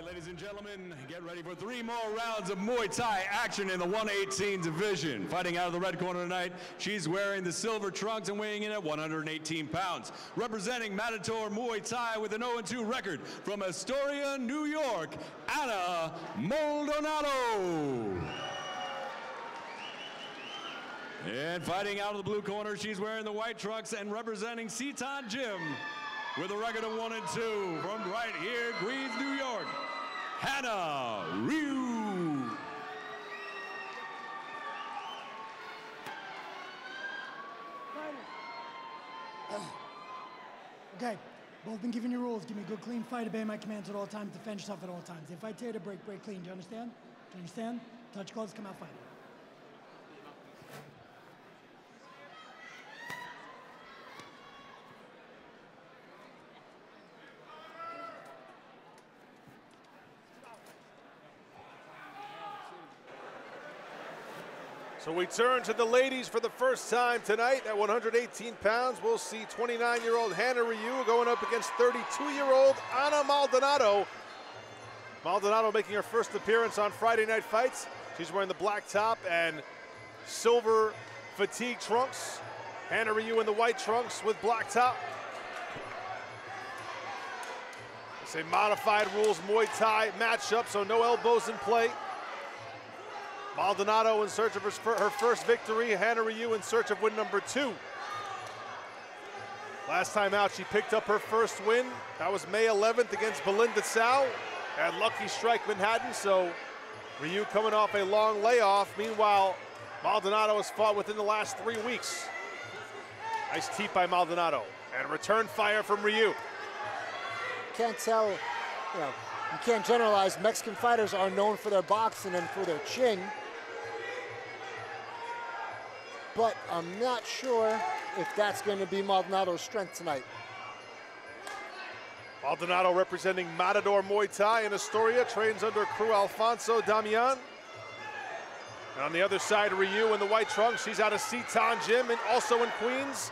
right, ladies and gentlemen, get ready for three more rounds of Muay Thai action in the 118 division. Fighting out of the red corner tonight, she's wearing the silver trunks and weighing in at 118 pounds. Representing Matador Muay Thai with an 0-2 record from Astoria, New York, Ana Maldonado. And fighting out of the blue corner, she's wearing the white trunks and representing Seton Gym, with a record of 1-2 from right here, Queens, New York, Hannah Ryu. Okay, both been giving you rules. Give me a good, clean fight, obey my commands at all times, defend yourself at all times. If I tear to break, break clean. Do you understand? Do you understand? Touch gloves, come out fighting. So we turn to the ladies for the first time tonight. At 118 pounds, we'll see 29-year-old Hannah Ryu going up against 32-year-old Ana Maldonado. Maldonado making her first appearance on Friday Night Fights. She's wearing the black top and silver fatigue trunks. Hannah Ryu in the white trunks with black top. It's a modified rules Muay Thai matchup, so no elbows in play. Maldonado in search of her first victory, Hannah Ryu in search of win number 2. Last time out, she picked up her first win. That was May 11th against Belinda Tsao at Lucky Strike Manhattan, so Ryu coming off a long layoff. Meanwhile, Maldonado has fought within the last 3 weeks. Nice teep by Maldonado, and return fire from Ryu. Can't tell, you know, you can't generalize. Mexican fighters are known for their boxing and for their chin. But I'm not sure if that's going to be Maldonado's strength tonight. Maldonado representing Matador Muay Thai in Astoria, trains under Kru Alfonso Damian. And on the other side, Ryu in the white trunks. She's out of Seton Gym and also in Queens.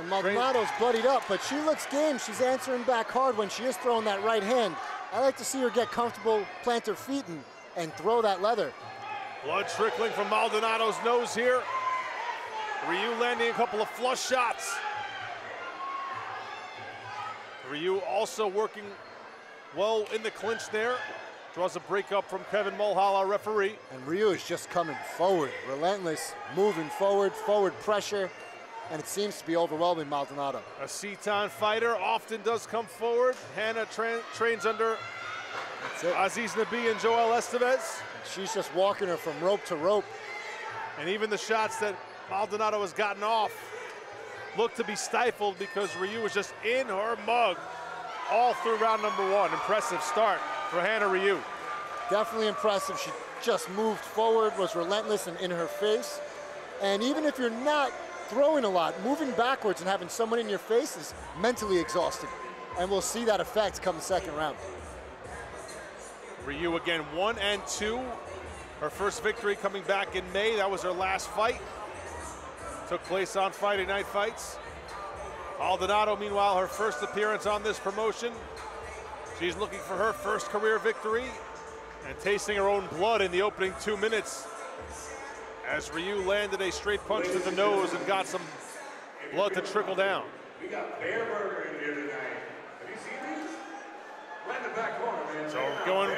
And Maldonado's bloodied up, but she looks game. She's answering back hard when she is throwing that right hand. I like to see her get comfortable, plant her feet, and throw that leather. Blood trickling from Maldonado's nose here. Ryu landing a couple of flush shots. Ryu also working well in the clinch there. Draws a breakup from Kevin Mulhall, our referee. And Ryu is just coming forward, relentless, moving forward, forward pressure, and it seems to be overwhelming Maldonado. A Seton fighter often does come forward. Hannah trains under Aziz Nabi and Joel Esteves. She's just walking her from rope to rope. And even the shots that Maldonado has gotten off look to be stifled because Ryu was just in her mug all through round number 1. Impressive start for Hannah Ryu. Definitely impressive. She just moved forward, was relentless and in her face. And even if you're not throwing a lot, moving backwards and having someone in your face is mentally exhausting. And we'll see that effect come the second round. Ryu again, 1-2. Her first victory coming back in May. That was her last fight. Took place on Friday Night Fights. Maldonado, meanwhile, her first appearance on this promotion. She's looking for her first career victory and tasting her own blood in the opening 2 minutes, as Ryu landed a straight punch to the nose and got some blood to trickle down. We got Bare Burger in here tonight. Have you seen these? Right in the back corner, man. So going,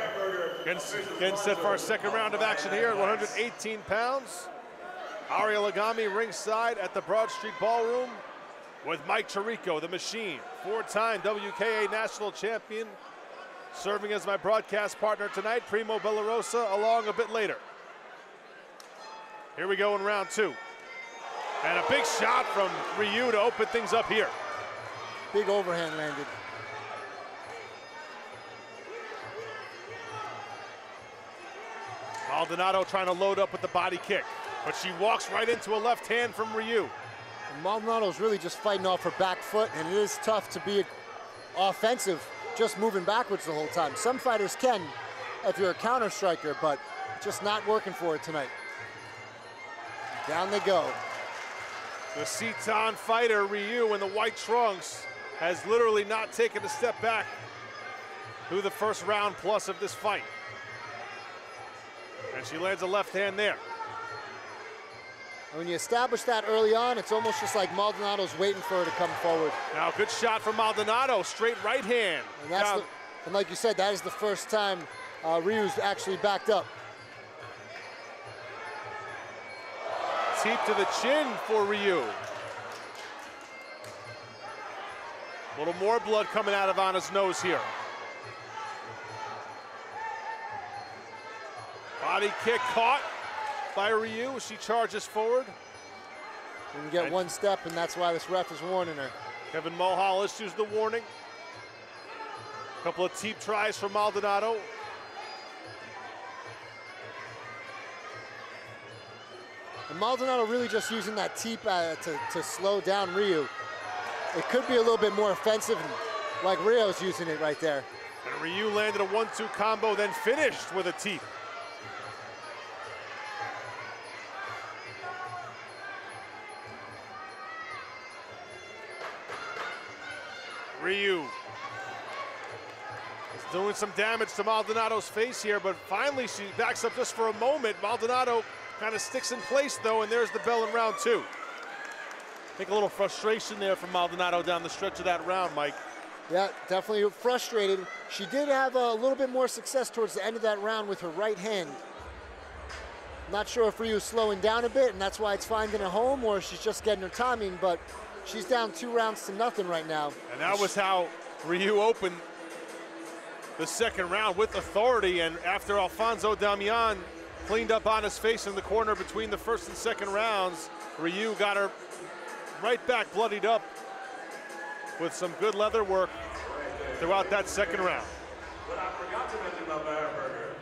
getting set for our second round of action here at 118 pounds. Ariel Lagami ringside at the Broad Street Ballroom with Mike Tirico, the machine, 4-time WKA national champion, serving as my broadcast partner tonight. Primo Belarosa along a bit later. Here we go in round 2. And a big shot from Ryu to open things up here. Big overhand landed. Maldonado trying to load up with the body kick, but she walks right into a left hand from Ryu. And Maldonado's really just fighting off her back foot, and it is tough to be offensive just moving backwards the whole time. Some fighters can if you're a counter striker, but just not working for it tonight. Down they go. The Seton fighter, Ryu, in the white trunks, has literally not taken a step back through the first round plus of this fight. And she lands a left hand there. And when you establish that early on, it's almost just like Maldonado's waiting for her to come forward. Now, good shot from Maldonado, straight right hand. And, and like you said, that is the first time Ryu's actually backed up. Teep to the chin for Ryu. A little more blood coming out of Ana's nose here. Body kick caught by Ryu. She charges forward. We can get one step, and that's why this ref is warning her. Kevin Mulhall issues the warning. A couple of teep tries for Maldonado. And Maldonado really just using that teep to slow down Ryu. It could be a little bit more offensive, like Rio's using it right there. And Ryu landed a 1-2 combo, then finished with a teep. Ryu is doing some damage to Maldonado's face here, but finally she backs up just for a moment. Maldonado kind of sticks in place, though, and there's the bell in round two. I think a little frustration there from Maldonado down the stretch of that round, Mike. Yeah, definitely frustrated. She did have a little bit more success towards the end of that round with her right hand. Not sure if Ryu's slowing down a bit, and that's why it's finding a home, or she's just getting her timing, but she's down 2 rounds to nothing right now. And that was how Ryu opened the second round, with authority, and after Alfonso Damian cleaned up on his face in the corner between the first and second rounds, Ryu got her right back bloodied up with some good leather work throughout that second round. But I forgot to mention about Bare Burger.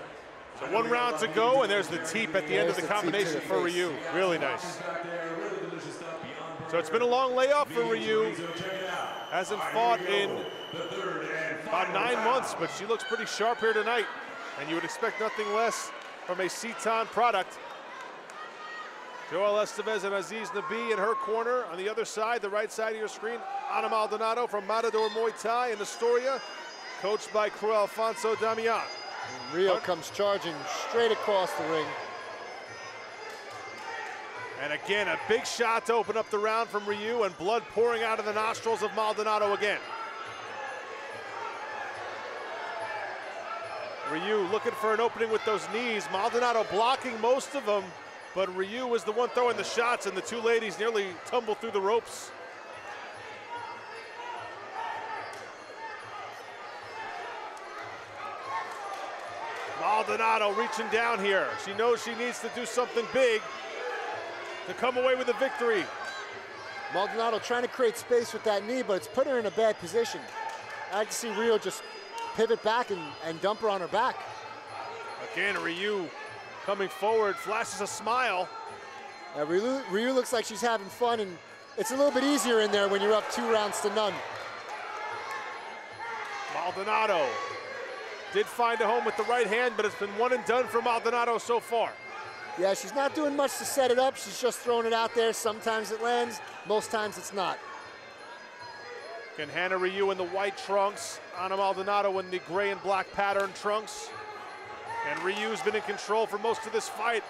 So 1 round to go, and there's the teep at the end of the combination for Ryu. Really nice. So it's been a long layoff for Ryu. Hasn't fought in about 9 months, but she looks pretty sharp here tonight. And you would expect nothing less from a Seton product. Joel Esteves and Aziz Nabi in her corner. On the other side, the right side of your screen, Ana Maldonado from Matador Muay Thai in Astoria, coached by Kru Alfonso Damian. And Ryu comes charging straight across the ring. And again, a big shot to open up the round from Ryu, and blood pouring out of the nostrils of Maldonado again. Ryu looking for an opening with those knees. Maldonado blocking most of them, but Ryu was the one throwing the shots, and the two ladies nearly tumbled through the ropes. Maldonado reaching down here. She knows she needs to do something big to come away with a victory. Maldonado trying to create space with that knee, but it's put her in a bad position. I like to see Ryu just pivot back and dump her on her back. Again, Ryu coming forward, flashes a smile. Yeah, Ryu looks like she's having fun, and it's a little bit easier in there when you're up 2 rounds to none. Maldonado did find a home with the right hand, but it's been one and done for Maldonado so far. Yeah, she's not doing much to set it up. She's just throwing it out there. Sometimes it lands, most times it's not. Again, Hannah Ryu in the white trunks, Ana Maldonado in the gray and black pattern trunks. And Ryu's been in control for most of this fight.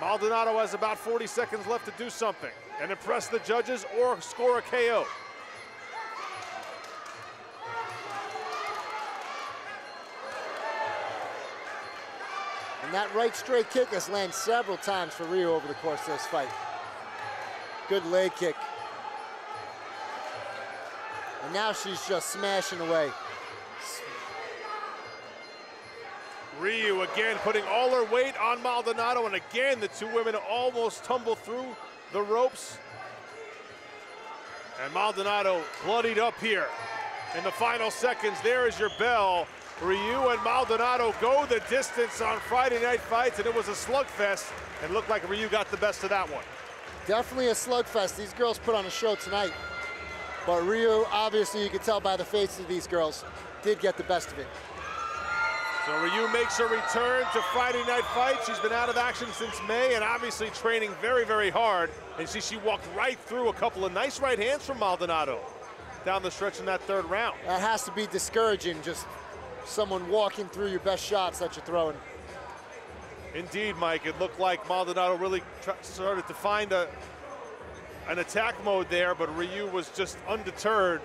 Maldonado has about 40 seconds left to do something and impress the judges or score a KO. And that right straight kick has landed several times for Ryu over the course of this fight. Good leg kick. And now she's just smashing away. Ryu again putting all her weight on Maldonado, and again the two women almost tumble through the ropes. And Maldonado bloodied up here in the final seconds. There is your bell. Ryu and Maldonado go the distance on Friday Night Fights, and it was a slugfest, and looked like Ryu got the best of that one. Definitely a slugfest. These girls put on a show tonight. But Ryu, obviously, you could tell by the faces of these girls, did get the best of it. So Ryu makes her return to Friday Night Fights. She's been out of action since May, and obviously training very, very hard. And she walked right through a couple of nice right hands from Maldonado down the stretch in that third round. That has to be discouraging, just someone walking through your best shots that you're throwing. Indeed, Mike, it looked like Maldonado really started to find an attack mode there, but Ryu was just undeterred,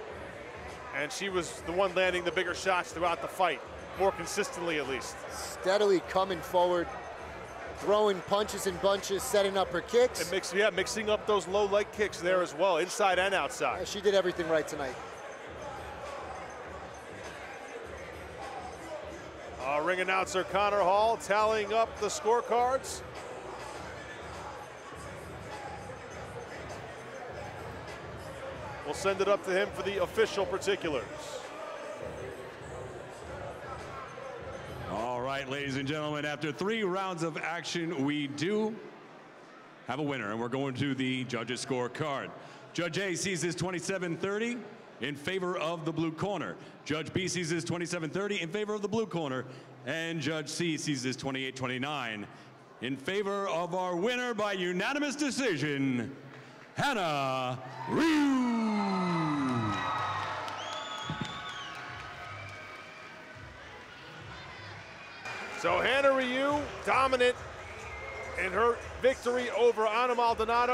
and she was the one landing the bigger shots throughout the fight, more consistently at least. Steadily coming forward, throwing punches in bunches, setting up her kicks. And mixing up those low leg kicks there as well, inside and outside. Yeah, she did everything right tonight. Ring announcer Connor Hall tallying up the scorecards. We'll send it up to him for the official particulars. All right, ladies and gentlemen, after 3 rounds of action, we do have a winner, and we're going to the judges' scorecard. Judge A sees this 27-30. In favor of the blue corner. Judge B sees this 27-30 in favor of the blue corner. And Judge C sees this 28-29 in favor of our winner by unanimous decision, Hannah Ryu. So Hannah Ryu, dominant in her victory over Ana Maldonado.